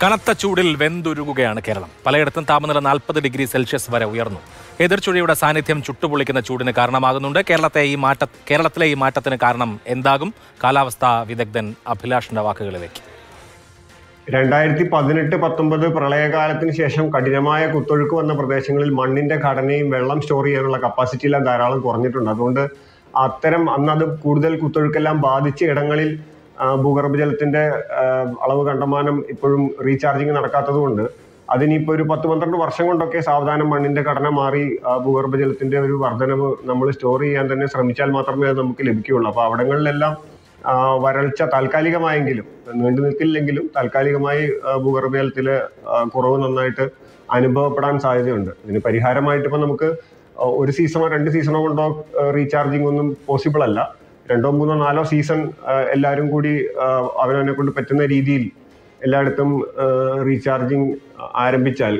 കനത്ത ചൂടിൽ വെന്തുരുകുകയാണ് കേരളം. പലയിടത്തും താപനില 40 ഡിഗ്രി സെൽഷ്യസ് വരെ ഉയർന്നു. എതിർചുഴിയുടെ സാന്നിധ്യം ചുട്ടുപൊളിക്കുന്ന ചൂടിന് കാരണമാകുന്നുണ്ട്. കേരളത്തിലെ ഈ മാറ്റത്തിന് കാരണം എന്താകും? കാലാവസ്ഥാ വിദഗ്ധൻ അഭിലാഷിന്റെ വാക്കുകളിലേക്ക്. 2018-19 പ്രളയകാലത്തിന് ശേഷം കഠിനമായ കുത്തൊഴുക്ക് വന്ന പ്രദേശങ്ങളിൽ മണ്ണിന്റെ ഘടനയും വെള്ളം സ്റ്റോർ ചെയ്യാനുള്ള കപ്പാസിറ്റിയെല്ലാം ധാരാളം കുറഞ്ഞിട്ടുണ്ട്. അതുകൊണ്ട് അത്തരം അന്നത് കൂടുതൽ കുത്തൊഴുക്കെല്ലാം ബാധിച്ച ഇടങ്ങളിൽ ഭൂഗർഭജലത്തിന്റെ അളവ് കണ്ടമാനം ഇപ്പോഴും റീചാർജിങ് നടക്കാത്തത് കൊണ്ട് അതിനിപ്പോൾ ഒരു 10-12 വർഷം കൊണ്ടൊക്കെ സാവധാനം മണ്ണിന്റെ ഘടന മാറി ഭൂഗർഭജലത്തിന്റെ ഒരു വർധനവ് നമ്മൾ സ്റ്റോർ ചെയ്യാൻ തന്നെ ശ്രമിച്ചാൽ മാത്രമേ അത് നമുക്ക് ലഭിക്കുകയുള്ളൂ. അപ്പോൾ അവിടങ്ങളിലെല്ലാം വരൾച്ച താൽക്കാലികമായെങ്കിലും, നീണ്ടു നിൽക്കില്ലെങ്കിലും താൽക്കാലികമായി ഭൂഗർഭജലത്തിലെ കുറവ് നന്നായിട്ട് അനുഭവപ്പെടാൻ സാധ്യതയുണ്ട്. ഇതിന് പരിഹാരമായിട്ട് ഇപ്പം നമുക്ക് ഒരു സീസണോ 2 സീസണോ കൊണ്ടോ റീചാർജിങ് ഒന്നും പോസിബിൾ അല്ല. 2-3-4 സീസൺ എല്ലാവരും കൂടി അവനവനെ കൊണ്ട് പറ്റുന്ന രീതിയിൽ എല്ലായിടത്തും റീചാർജിങ് ആരംഭിച്ചാൽ,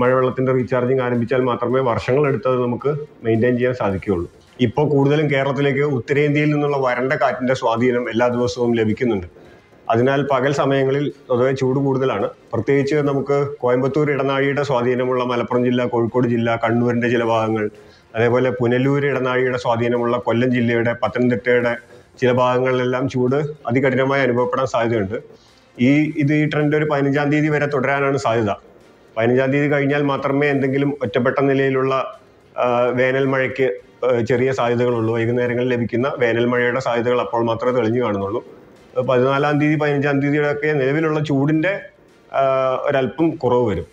മഴവെള്ളത്തിൻ്റെ റീചാർജിങ് ആരംഭിച്ചാൽ മാത്രമേ വർഷങ്ങളെടുത്തത് നമുക്ക് മെയിൻറ്റെയിൻ ചെയ്യാൻ സാധിക്കുകയുള്ളൂ. ഇപ്പോൾ കൂടുതലും കേരളത്തിലേക്ക് ഉത്തരേന്ത്യയിൽ നിന്നുള്ള വരണ്ട കാറ്റിൻ്റെ സ്വാധീനം എല്ലാ ദിവസവും ലഭിക്കുന്നുണ്ട്. അതിനാൽ പകൽ സമയങ്ങളിൽ പൊതുവെ ചൂട് കൂടുതലാണ്. പ്രത്യേകിച്ച് നമുക്ക് കോയമ്പത്തൂർ ഇടനാഴിയുടെ സ്വാധീനമുള്ള മലപ്പുറം ജില്ല, കോഴിക്കോട് ജില്ല, കണ്ണൂരിൻ്റെ ചില ഭാഗങ്ങൾ, അതേപോലെ പുനലൂർ ഇടനാഴിയുടെ സ്വാധീനമുള്ള കൊല്ലം ജില്ലയുടെ, പത്തനംതിട്ടയുടെ ചില ഭാഗങ്ങളിലെല്ലാം ചൂട് അതികഠിനമായി അനുഭവപ്പെടാൻ സാധ്യതയുണ്ട്. ഈ ട്രെൻഡ് ഒരു 15-ാം തീയതി വരെ തുടരാനാണ് സാധ്യത. 15-ാം തീയതി കഴിഞ്ഞാൽ മാത്രമേ എന്തെങ്കിലും ഒറ്റപ്പെട്ട നിലയിലുള്ള വേനൽ മഴയ്ക്ക് ചെറിയ സാധ്യതകളുള്ളൂ. വൈകുന്നേരങ്ങളിൽ ലഭിക്കുന്ന വേനൽ മഴയുടെ സാധ്യതകൾ അപ്പോൾ മാത്രമേ തെളിഞ്ഞു കാണുന്നുള്ളൂ. 14-ാം തീയതി 15-ാം തീയതിയുടെ ഒക്കെ നിലവിലുള്ള ചൂടിൻ്റെ ഒരല്പം കുറവ് വരും.